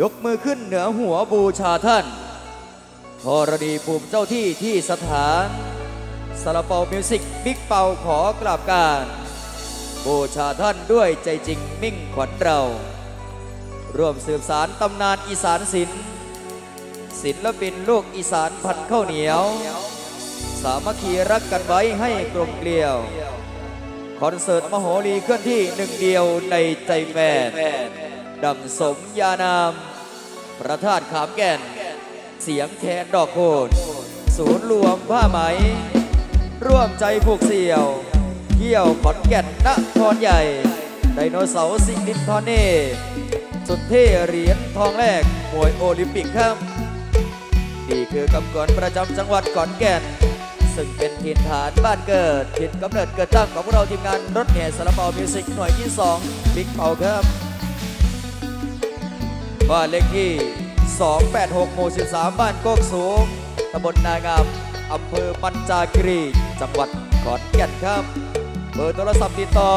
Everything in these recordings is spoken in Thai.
ยกมือขึ้นเหนือหัวบูชาท่านธรณีภูมิเจ้าที่ที่สถานซาลาเปามิวสิกบิ๊กเป่าขอกราบการบูชาท่านด้วยใจจริงมิ่งขวัญเราร่วมสืบสารตำนานอีสานศิลป์ศิลปินลูกอีสานพันข้าวเหนียวสามัคคีรักกันไว้ให้กลมเกลียวคอนเสิร์ตมโหรีเคลื่อนที่หนึ่งเดียวในใจแฟนดังสมญานามพระธาตุขามแก่นเสียงแคนดอกโคนศูนย์รวมผ้าไหมร่วมใจผูกเสี่ยวเกี่ยวขอนแก่นนครใหญ่ไดโนเสาร์สิงห์ดินทอเน่สุดเท่เหรียญทองแรกมวยโอลิมปิกครับนี่คือกำกรประจำจังหวัดขอนแก่นซึ่งเป็นถิ่นฐานบ้านเกิดถิ่นกำเนิดเกิดตั้งของพวกเราทีมงานรถแห่ซาลาเปามิวสิกหน่วยที่2บิ๊กเป่าครับบ้านเลขที่286หมู่13บ้านโคกสูงตำบลนางามอำเภอปัญจาคีรีจังหวัดขอนแก่นครับเบอร์โทรศัพท์ติดต่อ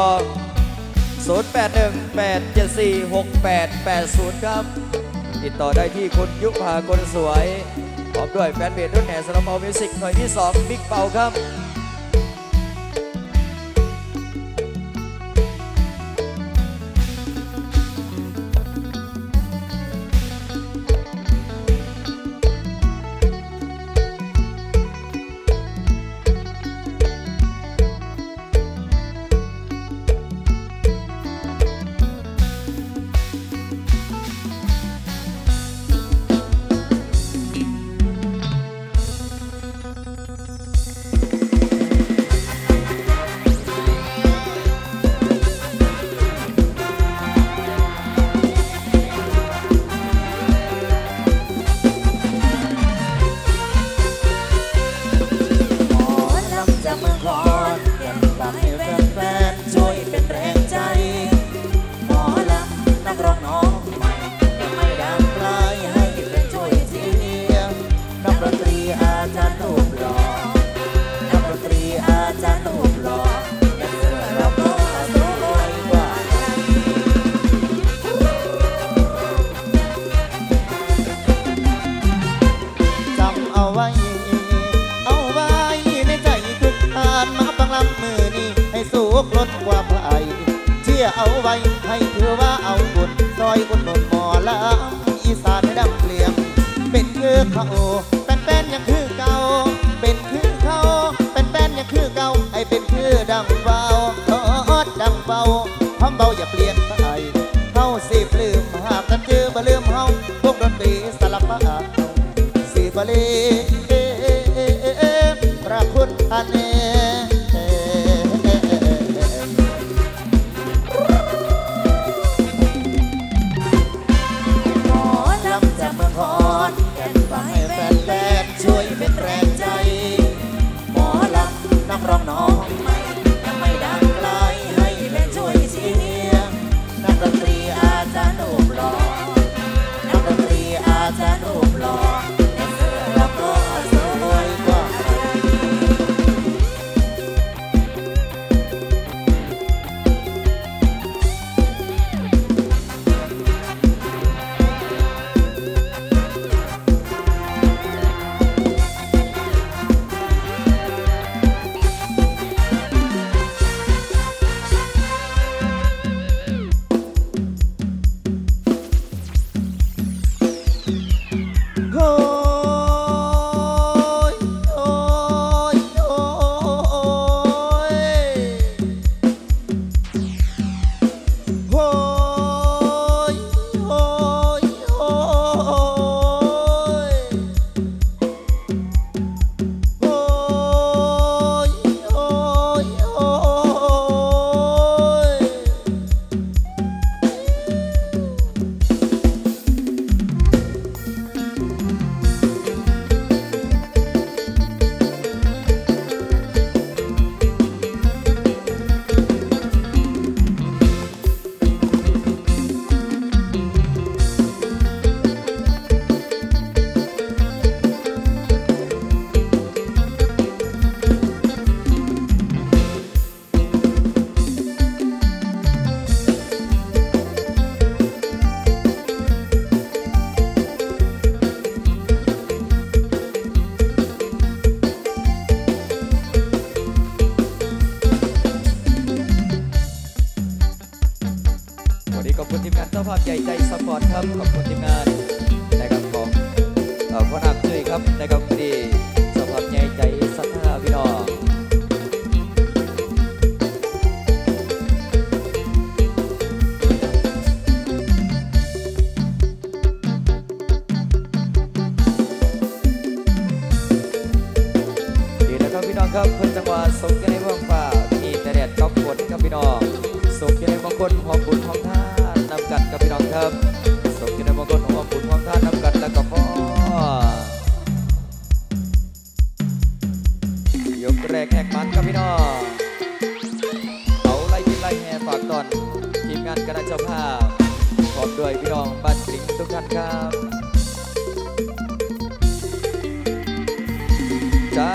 0818746880ครับติดต่อได้ที่คุณยุพาคนสวยพร้อมด้วยแฟนเพจรุ่นแห่ซาลาเปามิวสิกหน่วยที่2บิ๊กเป่าครับ คุณทีมงานเจ้าภาพใหญ่ใจสปอร์ตครับขอบคุณทีมงานนะครับของพนักช่วยครับนะครับที่สปอร์ตใหญ่ใจสัทธาพี่น้องดีนะครับพี่น้องครับเพื่อนจังหวัดสงขลาในเมืองป่าที่แต่แดดต้องกดครับพี่น้องสมเกียรติมงคลหอมบุญหอมท่านำกัดกับพี่น้องครับสมเกียรติมงคลหอมบุญหอมท่านำกัดและกับพ่อยกแรกแหกมันกับพี่น้องเขาไล่กินไล่แห่ฝากตอนทีมงานคณะเจ้าภาพขอบด้วยพี่น้องบ้านกลิ่นทุกท่านครับจ้า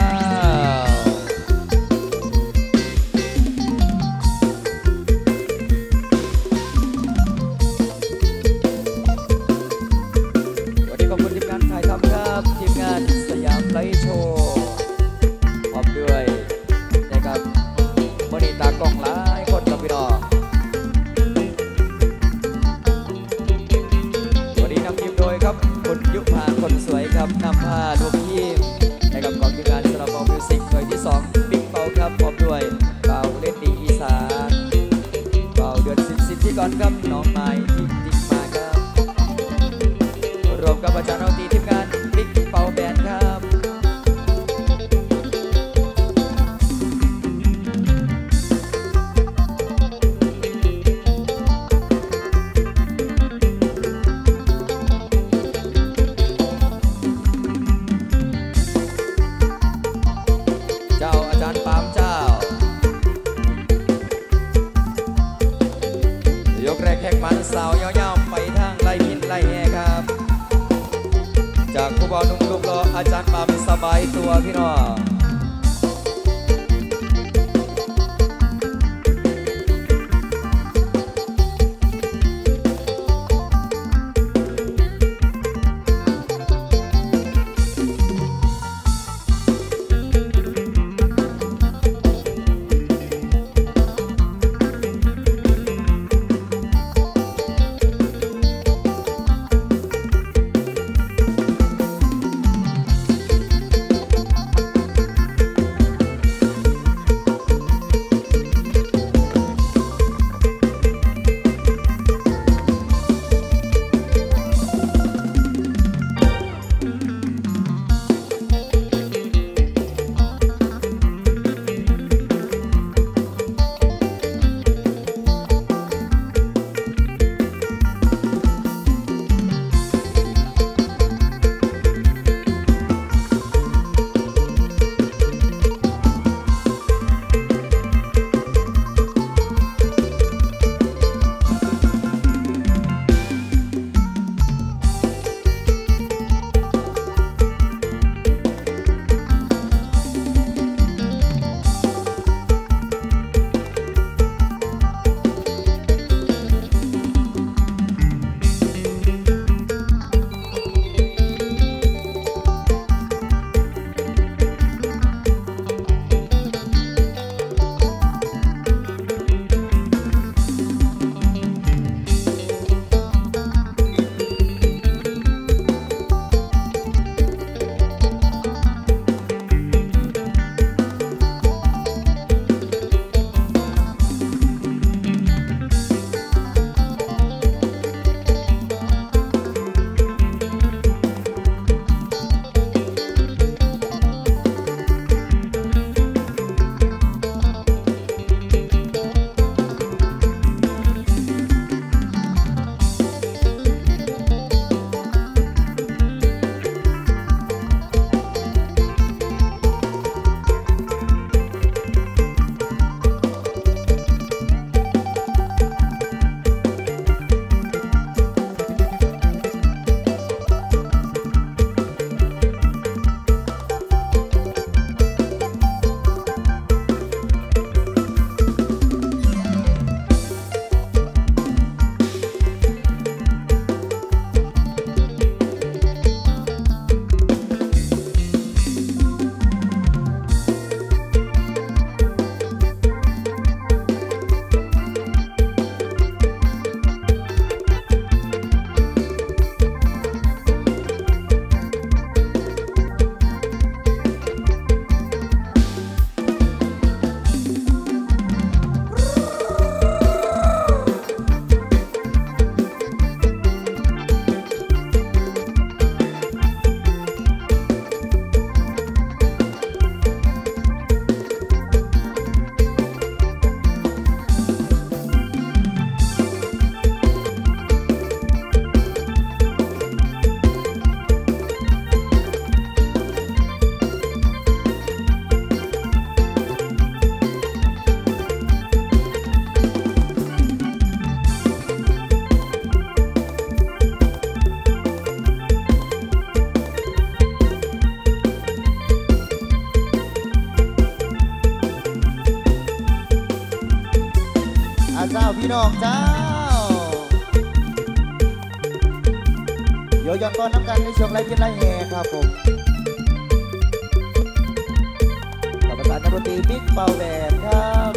เจ้าพี่น้องเจ้าโยยอนตอนน้ำกันในช่วงไรกินไรแห่ครับผมกับประธานนักดนตรีบิ๊กเป่าแดดครับ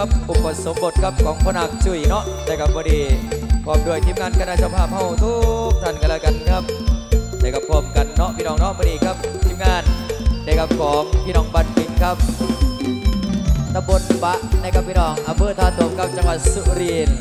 ครับอุปสมบทครับของพนักจุ๋ยเนาะได้กับพอดีพร้อมด้วยทีมงานคณะเจ้าภาพเฮาทุกท่านกันแล้วกันครับได้กับพร้อมกันเนาะพี่น้องเนาะพอดีครับทีมงานได้กับของพี่น้องบ้านปิ่นครับตำบลบะได้กับพี่น้องอำเภอท่าตูมครับจังหวัดสุรินทร์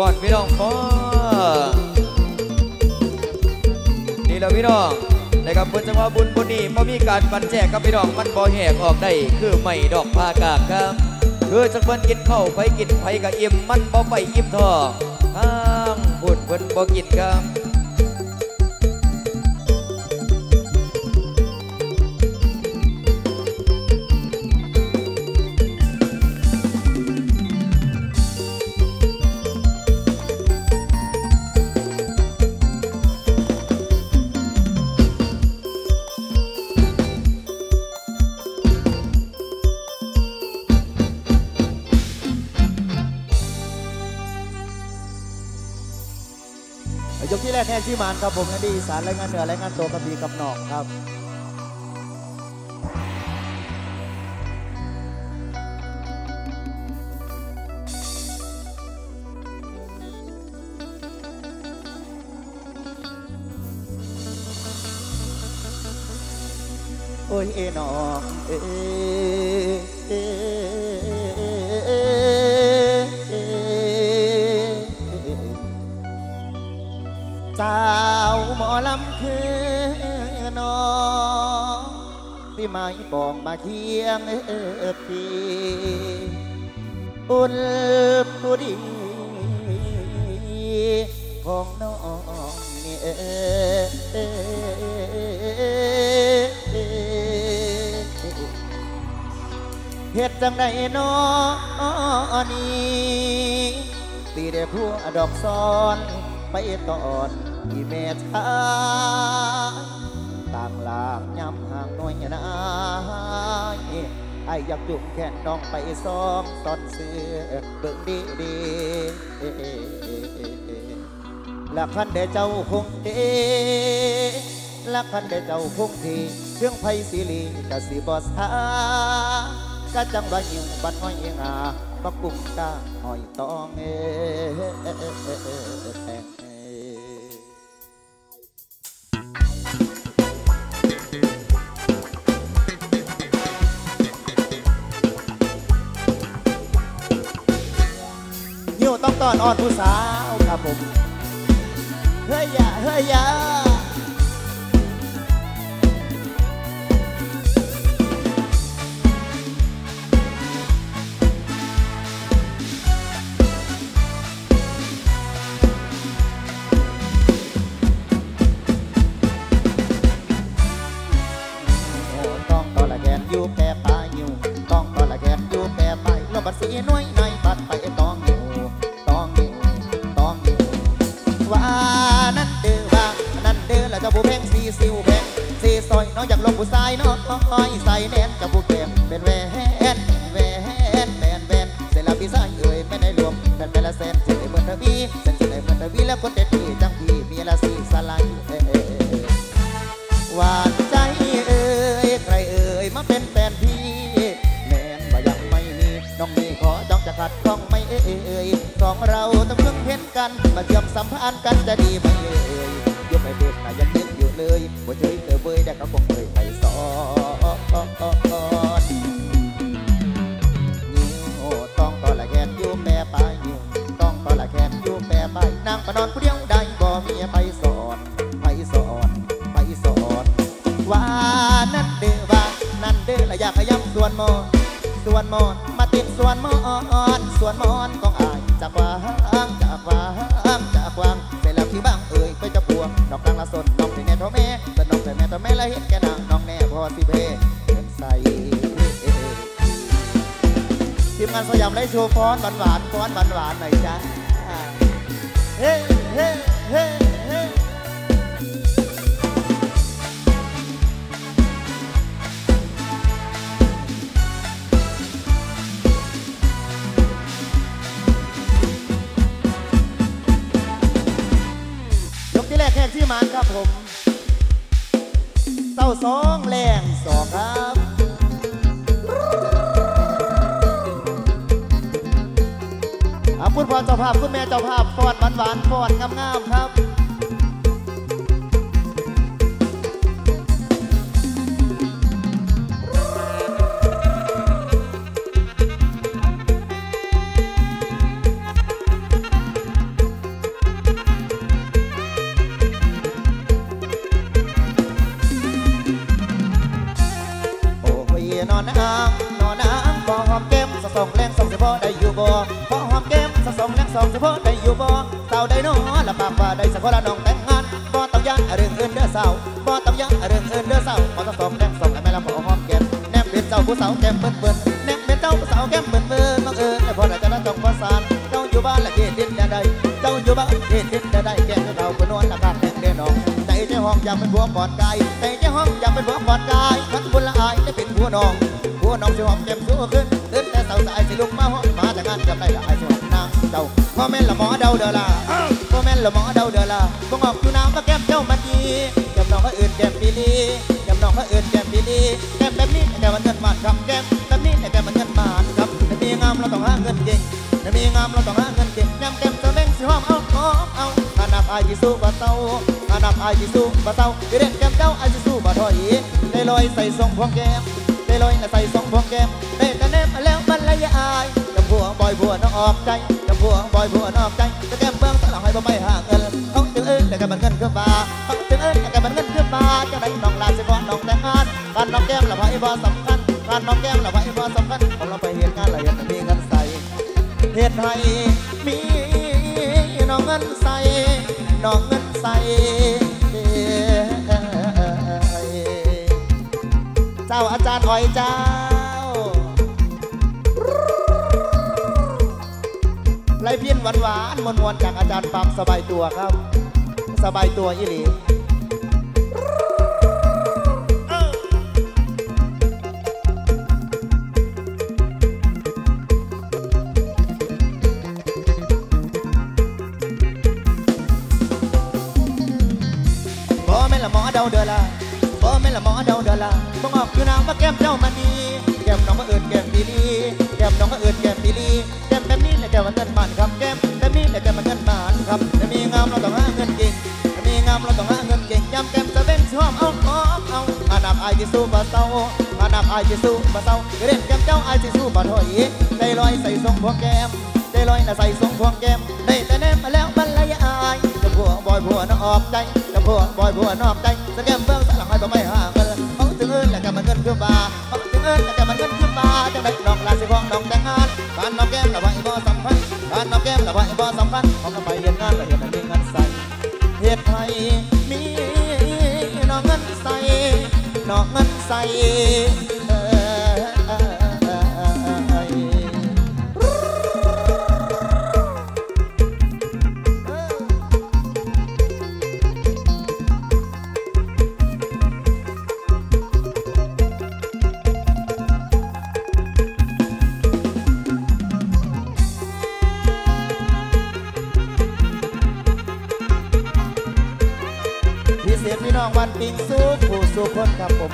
ก่อนพี่น้องพ่อนี่เราพี่น้องนะครับเพื่อจังหวะบุญบุญนี่พอมีการบันแจกกับพี่น้องมันบ่อแหกออกได้คือไม่ดอกผ้ากากครับคือจังเพิ่นกินเข้าไปกินไผกับอิ่มมันบ่ไปอิ่มท้องห้ามบุญเพิ่นบ่กินครับ แห่งที่มานครับผมอันดีอีสานรายงานเหนือรายงานตัวกระบี่กับหนองครับโอ้ยเอ๋หนองเอ๋สาวหมอลำคือน้องพี่ไม้บองมาเคียงปีอุ่นผู้ดีของน้องนี่เฮ็ดจังใดน้องนี้ตีได้ผัวดอกซ้อนไปตอนที่เมตตาต่างหลากย้ำห่างน้อยนายไออยากจุ่มแขนน้องไปซ้อมตอนเสือเบิ่งดีๆละคันเดเจ้าคงเดละคันเดเจ้าคงทีเรื่องไผ่สิริกะสิบอสฮากะจังว่ายิ่งบันห้อยยิ่งหาปักกุ้งตาหอยตองต้องตอนอ่อนผู้สาวครับผมเฮ้ยยาเฮ้ยยาต้องตอนละแกนอยู่แปะปลาอยู่ต้องตอนละแกนอยู่แปะไปลมบัดสีน้อยในบัดไปต้องจะผู้แพงสีสิวแพงสีซอยน้องอยากลงผู้ชายน้องน้อยใส่แน่นจะผู้แก่เป็นแหวนแหวนแหวนแหวนเสร็จแล้วพี่ชายเอ่ยไม่ได้รวมแฟนเป็นละแสนเสร็จเลยเหมือนเธอพี่เสร็จเลยเหมือนเธอพี่แล้วคนเด็ดพี่จังพี่มีละสีสลายหวานใจเอ่ยใครเอ่ยมาเป็นแฟนพี่แน่นว่ายังไม่มีน้องมีขอจ้องจะขัดต้องไม่เอ่ยสองเราต้องเพิ่งเห็นกันมาเชื่อมสัมพันธ์กันจะดีไหมเอ่ยยุบไปเบิกแต่ยังนึกอยู่เลยว่าเธอเธอเบยได้ก็คงเบยไปซ้อนนิ้วต้องตอละแขนยุบแม่ไปนิ้วต้องตอละแขนยุบแม่ไปนางมานอนผู้เดียวได้บ่เมียไปสอนไปสอนไปสอนว่านั่นเด้อว่านั่นเด้อละอยากขย้ำส่วนมอนส่วนมอนมาติดส่วนมอนส่วนมอนของอายจากวางจากวางจากวางเสร็จแล้วที่บ้างเอ่ยก็จะปวดน้องกลางละสนน้องในแน่ท้อแม่แต่น้องแต่แม่ท้อแม่ละเห็นแกนางน้องแน่พอสิเพเดินใส่ทีมงานสยามไล่โชว์ฟ้อนหวานๆฟ้อนหวานๆหน่อยจ้าเฮ้เฮ้เฮ้เฮ้ที่มันครับผมเต้าสองแรงสองครับอาคุณพ่อเจ้าภาพคุณแม่เจ้าภาพฟอดหวานๆฟอดงามๆครับสองแรงสองเฉพาะได้อยู่บ่พอหอมแก้มสองแรงสองเฉพาะได้อยู่บ่สาวได้น้องละปากว่าได้สักคนละน้องแต่งงานบ่ต้องยันเรื่องอื่นเด้อสาวบ่ต้องยันเรื่องอื่นเด้อสาวพอสองแรงสองแล้วแม่ละพอหอมแก้มแนบเป็นเจ้าผู้สาวแก้มเปิดเปิดแนบเป็นเจ้าผู้สาวแก้มเปิดเปิดบังเอิญแต่พอได้จะได้จงประสานเจ้าอยู่บ้านละเด็ดเด็ดจะได้เจ้าอยู่บ้านเด็ดเด็ดจะได้แก้มเราเป็นนวลละปากแดงแดงน้องใจเจ้าห้องอยากเป็นผัวปอดกายใจเจ้าห้องอยากเป็นผัวปอดกายขันบุญละอายได้เป็นผัวน้องผ บัวน้องชอบเจ็บสู้ขึ้นตื่นแต่สาวสายสิลุกมาหอมมาแต่งานกับได้ละไอ้ชอบนางเจ้าพ่อแม่ละหมอเดาเดอละพ่อแม่ละหมอเดาเดอละบ่งอกอยู่น้ำมาแก้มเจ้ามันดีจำน้องเขาอื่นแก้มดีดีจำน้องเขาอื่นแก้มดีดีแก้มแบบนี้แต่มันเงินมาทำแก้มแบบนี้แต่มันเงินมาทำแต่มีงามเราต้องหาเงินเก่งแต่มีงามเราต้องหาเงินเก่งยำแก้มจะแม่งสิหอมเอาหอมเอาขนาดไอ้สู้บ่เตาขนาดไอ้สู้บ่เตาเด็กแก้มเจ้าไอ้สู้บ่ถอยได้ลอยใส่ทรงพวงแก้มได้ลอยน่ะใส่ทรงพวงแก้มได้แต่แนมแล้วมันละยายจำพวงบ่อยพวงน้องออกใจจำพวงบ่อยพวงน้องออกใจแต่แก้มเบื้องต้นหลังให้บ่ไม่ห่างเงินเขาจึงเอิ้นแต่แก้มมันเงินขึ้นมาเขาจึงเอิ้นแต่แก้มมันเงินขึ้นมาจะได้น้องลาจะก่อนน้องแต่งงานการน้องแก้มละไว้บ่สำคัญการน้องแก้มละไว้บ่สำคัญของเราไปเหตุงานละเอียดมีเงินใส่เหตุให้มีน้องเงินใส่น้องเงินใส่เจ้าอาจารย์อ้อยเจ้าไรเพี้ยนหวานหวานมวนๆจากอาจารย์ปั๊มสบายตัวครับสบายตัวอีหลีบ่แม่นละหมอเดาเด้อล่ะบ่แม่นละหมอเดาเด้อล่ะบ่งอกอยู่น้ำมาแก้มเจ้ามันดีแก้มน้องมาเอิดแก้มดีดีแก้มน้องมาเอิดแก้มดีดีแก้มแบบนี้แหละแก้มมันเงินบานครับแก้มแบบนี้แหละแก้มมันเงินบานครับแต่มีงามเราต้องหาเงินเก่งแต่มีงามเราต้องหาเงินเก่งยำแก้มจะเป็นชอบเอาหอมเอาอาดับไอจิสูบะเตาอาดับไอจิสูบะเตาเล่นแก้มเจ้าไอจิสูบะถอยใจลอยใส่ทรงพวงแก้มใจลอยน่ะใส่ทรงพวงแก้มได้แต่แนมมาแล้วมันละยายจะผัวบอยผัวน้องออกใจจะผัวบอยผัวนอกใจจะแก้มเบื้องหลังให้บ่ไม่ห่างกันเอิ้นแต่แกมันเงินขึ้นมาถึงเอิ้นแต่แกมันเงินขึ้นมาจังได้น้องลาสิของน้องแต่งงานบ้านน้องแก้มละไว้บ่สำคัญบ้านน้องแก้มละไว้บ่สำคัญของเราไปเรียนงานละเอียดมีเงินใส่เหตุไทยมีน้องเงินใส่น้องเงินใส่วันปิ้งสุกผู้สุขคนครับผม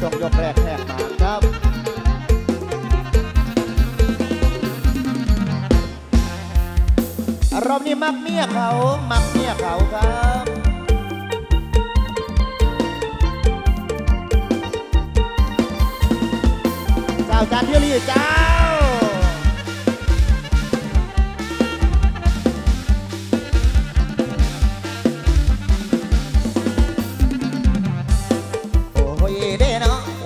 ส่งยกแรกแหกมาครับเรานี่มักเมียเขามักเมียเขาครับสาวจันทร์เที่ยวรีเจ้า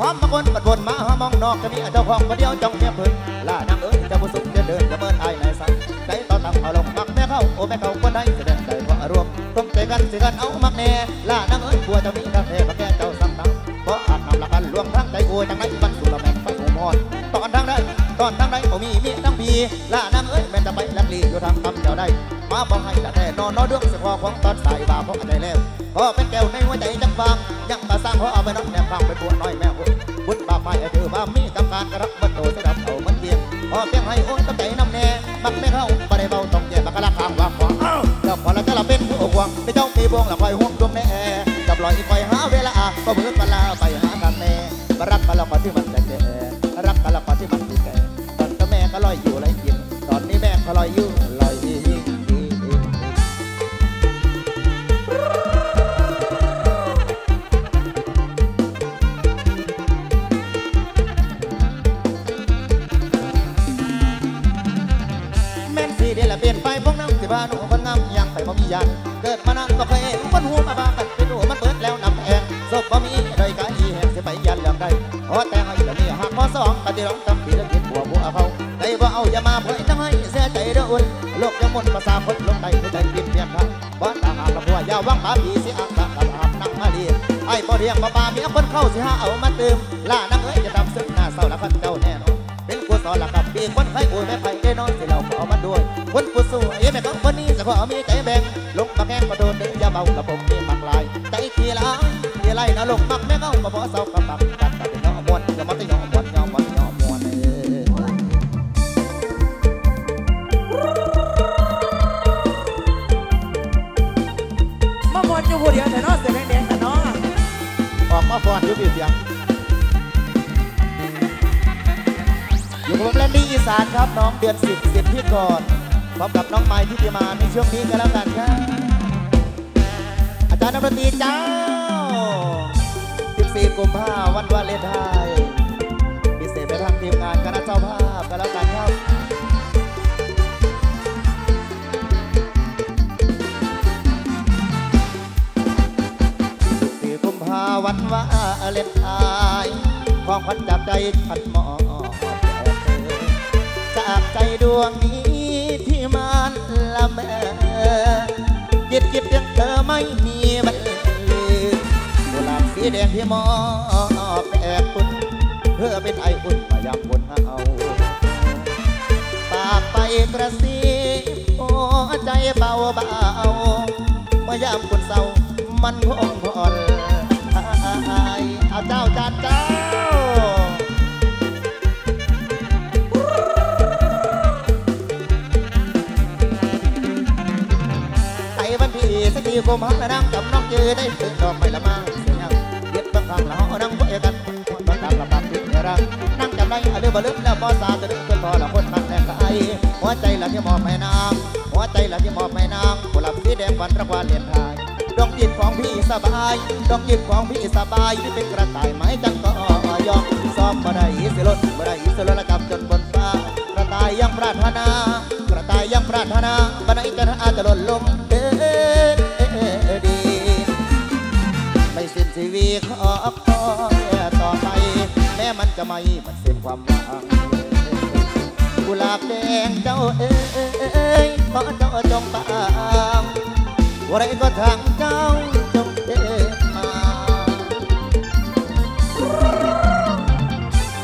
ความบางคนบัดวนมาหามองนอกจะมีเจ้าของคนเดียวจ้องเมียเพิ่นล่านางเอ๋ยจะบุสุกจะเดินจะเมินอายในสังใจต่อตั้งเอาลงมักแม่เข้าโอ้แม่เข้าคนใดแสดงใจว่ารวมต้องใจกันสิกันเอามักแน่ล่านางเอ๋ยกลัวจะมีกระแทกมาแก่เจ้าสั่งตังเพราะอาจนำหลักกันลวงทั้งใจกลัวจังไรบรรจุละแม่งไปหัวมอดตอนทั้งใดตอนทั้งใดบ่มีเมียทั้งปีล่านางเอ๋ยแม่จะไปลักลีอยู่ทางคำเดียวได้มาบอกให้ละแน่นอนน้อเดือดเสียคอของตอนสายบ่าเพราะใจแล้วพอเป็นแก้วในหัวใจจังบางยังมาสร้างเพราะเอาไปน้องแนบฟังไปปวดน้อยแม่บุญบาปไม่ถือว่ามีกำการกระรับมันโตสำหรับเขามันเทียมพอเพียงให้โอ้ตั้งใจน้ำแน่มักไม่เข้าไปเบาต้องเย็นมากระลักข้างวางขวางแล้วพอเราจะเราเป็นผู้อกวางไม่ต้องมีบ่วงหลับคอยห่วงดวงแน่จับลอยคอยหาเวลาก็เบื่อเวลาไปหากันแน่รักกันแล้วก็ที่มันแก่รักกันแล้วก็ที่มันแก่ตอนก็แม่ก็ลอยอยู่ลอยยิ้มตอนนี้แม่ก็ลอยอยู่ลอยยิ้มบ้านหนูคนงามยังไปบ่มียันเกิดมานั่งบ่เคยมันหูมาบ้ากันเป็นหนูมันเปิดแล้วนำแองศพบ่มีโดยการอีแหงจะไปยันเรื่องใดขอแต่ให้เรามีหักพอสองปฏิร้องจำปีละกิจบัวบัวเขาได้บ่เอาอย่ามาเผยทั้งให้เสียใจเด้ออุ่นโลกยังมุนภาษาคนลงใดใจปิดเพียงครับบ้านตาหาละบัวยาวว่างผาผีเสียอักษรอาบนั่งมาดีไอ้บ่เรียงบ่ปาเมียคนเข้าสิหาเอามาเติมล่านั่งเอ้ยจะทำซึ้งหน้าเศร้าละคนเจ้าแน่นอนเป็นกูสอนละกับปีคนให้กูไม่ไปได้นอนสิเราขอมาด้วยคนกูสู้ไอ้แม่ของคนนี้จะขอมีใจแบ่งลงมาแกงมาโดนเดือยาเบาละผมมีปากลายใจขี้ละขี้ไรนะลงมักแม่เขามาพอเศร้ากับปากกัดกันน้องมวนอย่ามาตีน้องมวน เสียงแดงๆแต่น้องออกมาฟอนยุบเสียงอยู่กับผมและนี่อีสานครับน้องเดือนสิบเสียงที่ก่อนพร้อมกับน้องไม้ที่จะมาในช่วงนี้กันแล้วกันครับอาจารย์นักดนตรีเจ้า14กุมภาพันธ์วันวาเลนไทน์พิเศษไปทางทีมงานคณะเจ้าภาพกันแล้วกันครับ14กุมภาพันธ์วันวาเลนไทน์ของขวัญจากใจฉันมอบจากใจดวงนี้ที่มันละเมอคิดยังเธอไม่มีบันลืมกุหลาบสีแดงที่มอบแปลกคุณเพื่อเป็นไออุ่นพยายามบนเอาปากไปกระซิบโอ้ใจเบาเบาเมื่อยามคุณเศร้ามันคงผ่อนเอาเจ้าจานเจ้ากูมองแล้วนั่งกับน้องเจอได้ถึงดอกไม้ละมั่งเสียงเย็ดบางครั้งละห้องนั่งบ่อยกันบางครั้งละปากติดเรื่องนั่งจำได้หรือบ่ลืมแล้วบ่สาจะลืมคนพอละคนมันแรงกายหัวใจละที่มอบให้นางหัวใจละที่มอบให้นางกุหลาบสีแดงวันรักวาเลนไทน์ดวงจิตของพี่สบายดวงจิตของพี่สบายที่เป็นกระต่ายไม้จังก็ยอมซ้อมบ่ได้สิลดบ่ได้สิลดละกับจนบนฟ้ากระต่ายยังปรารถนากระต่ายยังปรารถนาบ่ได้จะอาจจะหล่นลงชีวิตขอคอยต่อไปแม้มันจะไม่มันเสียความหวังกุหลาบแดงเจ้าเอ๋ยขอเจ้าจงตามอะไรก็ทางเจ้าจงเดินมา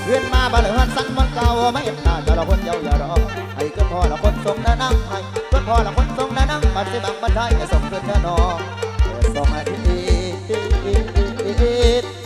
เพื่อนมาบ่เหลือสั้นมันเก่าไม่น่าจะเราคนเยาว์อย่ารอให้ก็พอเราคนทรงนั่งให้ก็พอเราคนทรงนั่งมันสิบังมันได้ส่งเพื่อนนอส่งให้ที่It